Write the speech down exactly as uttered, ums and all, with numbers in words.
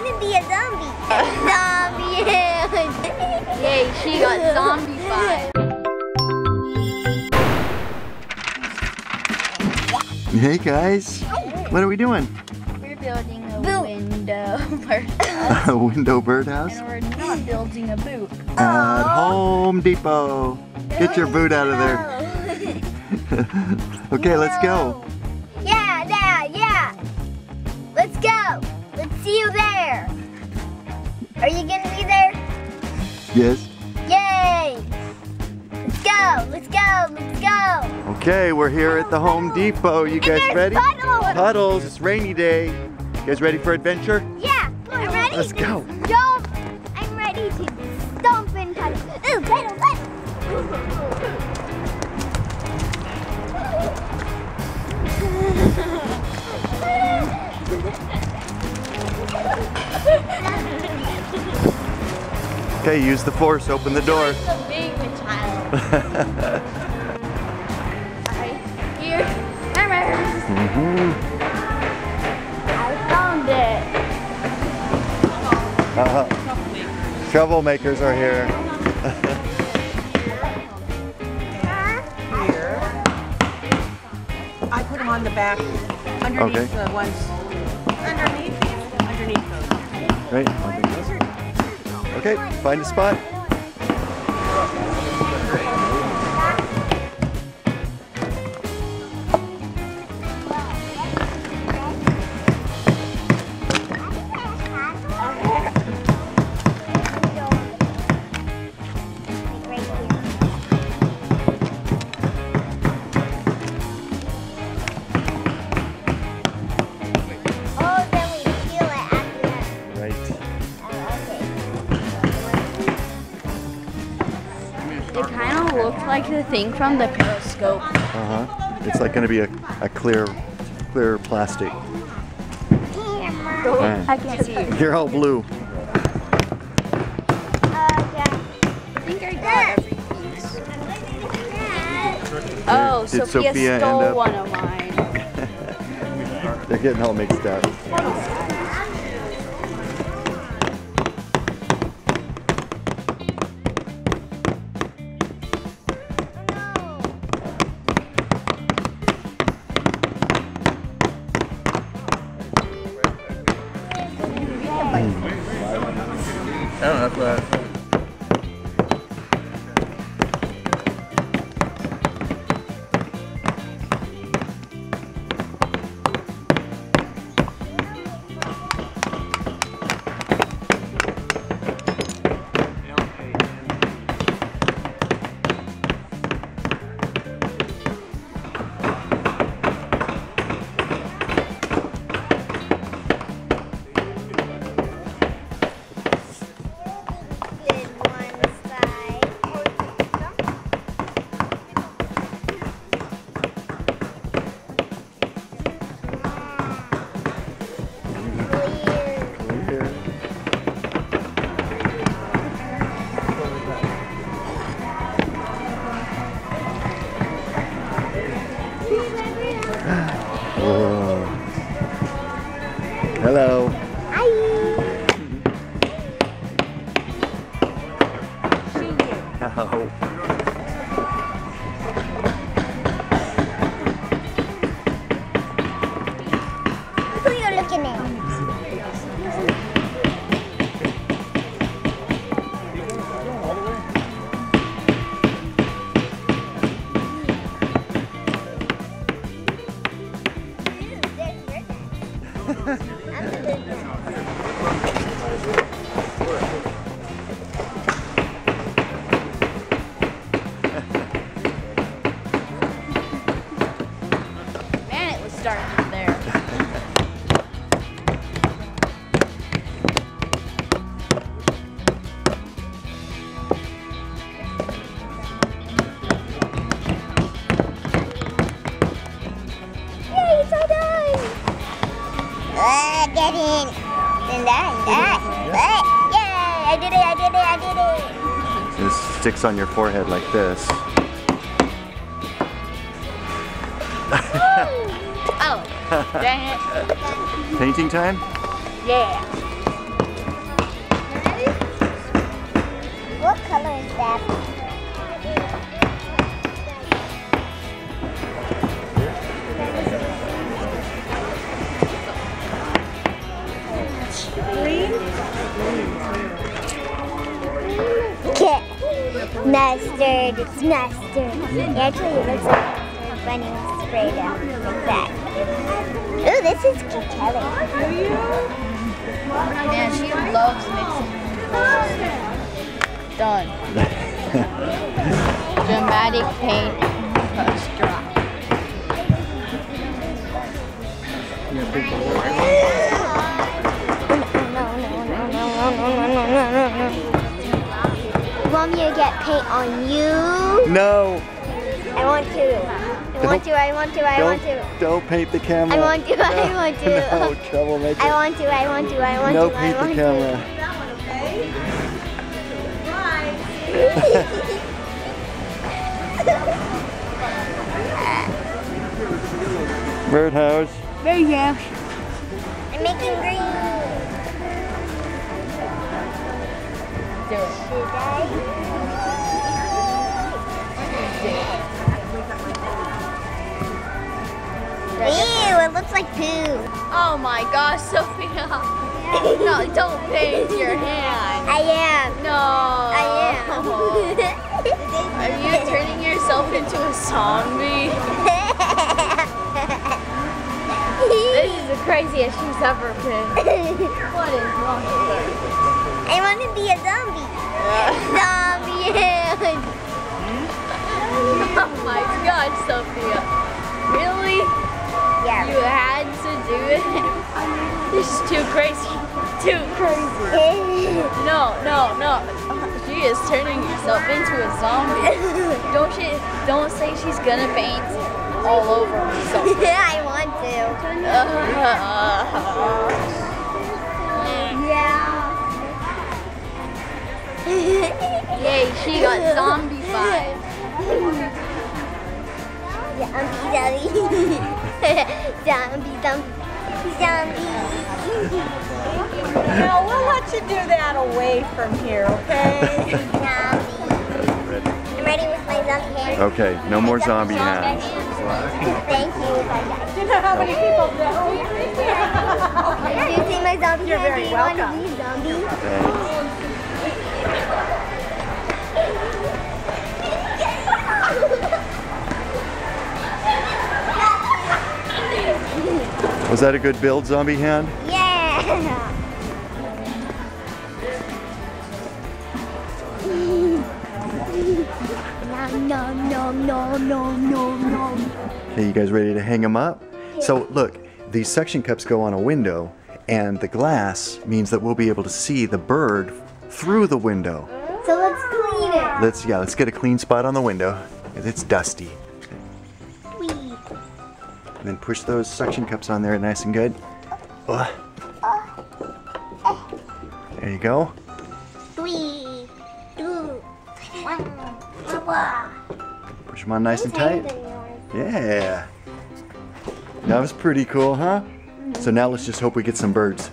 want to be a zombie. Zombie. Yay, she got zombified. Hey guys, what are we doing? We're building a Boot. window birdhouse. A window birdhouse? And we're not building a boot. At Home Depot. Get your boot out of there. Okay, no. Let's go. Yeah, yeah, yeah. Let's go. Let's see you there. Are you gonna be there? Yes. Yay! Let's go. Let's go. Let's go. Okay, we're here at the Home Depot. You guys ready? Puddles. Puddles. It's rainy day. You guys ready for adventure? Yeah, I'm ready. Let's go. Jump. I'm ready to stomp in puddles. Ooh, puddles, puddles. Okay, use the force, open the door. It's a big child. Right here. Mm-hmm. I found it. Uh-huh. Troublemakers are here. Here. I put them on the back underneath okay. the ones. Underneath these? Underneath those. Right. Underneath. Okay, find a spot. It kind of looks like the thing from the periscope. Uh-huh. It's like going to be a, a clear, clear plastic. Yeah. I can't see you. You're all blue. Uh, yeah. I think I got every piece. Oh, Sophia, Sophia stole end up? one of mine. They're getting all mixed up. I don't have that. Hello. Hi. Hello. Who are you looking at? Man, it was dark in there. Yay, it's all done! Ah, uh, get in! And that, and that, and that. Yay! I did it, I did it, I did it! This sticks on your forehead like this. Oh, dang it. Painting time? Yeah. Mustard, it's mustard. It actually looks like mustard bunny sprayed out like that. Ooh, this is Kit Kelly. Man, she loves mixing. Done. Dramatic paint post drop. No, no, no, no, no, no, no, no, no. Want me to get paint on you? No. I want to. I don't, want to. I want to. I want to. Don't paint the camera. I want to. No. I want to. No troublemaker. I want to. I want to. I want no to. No paint I want the camera. That one, okay? Birdhouse. Birdhouse. I'm making green. Do it. Should I? Ew, it looks like poo. Oh my gosh, Sophia. Yeah. No, don't paint your hand. I am. No. I am. Are you turning yourself into a zombie? This is the craziest she's ever been. What is wrong with her? I want to be a zombie. Yeah. Zombie hand. Oh my gosh, Sophia. Really? Yeah. You had to do it. This is too crazy. Too crazy. No, no, no. She is turning herself into a zombie. Don't she? Don't say she's gonna paint all over herself. Yeah, I want to. Uh, yeah. Yay, she got zombie vibes. Zombie, zombie. Zombie, zombie, zombie. Now we'll let you do that away from here, okay? Zombie. I'm ready with my zombie hand. Okay, no more zombie hands. Thank you. Do you know how many people know? Do you see my zombie hand? You're very welcome. Do you want to be zombie? Thanks. Was that a good build, zombie hand? Yeah! Nom, nom, nom, nom, nom, nom, nom. Okay, you guys ready to hang them up? Yeah. So look, these suction cups go on a window, and the glass means that we'll be able to see the bird through the window. So let's clean it. Let's, yeah, let's get a clean spot on the window. It's dusty. And then push those suction cups on there nice and good. Uh. There you go. Three, two, one, push them on nice and tight. Yeah. That was pretty cool, huh? So now let's just hope we get some birds.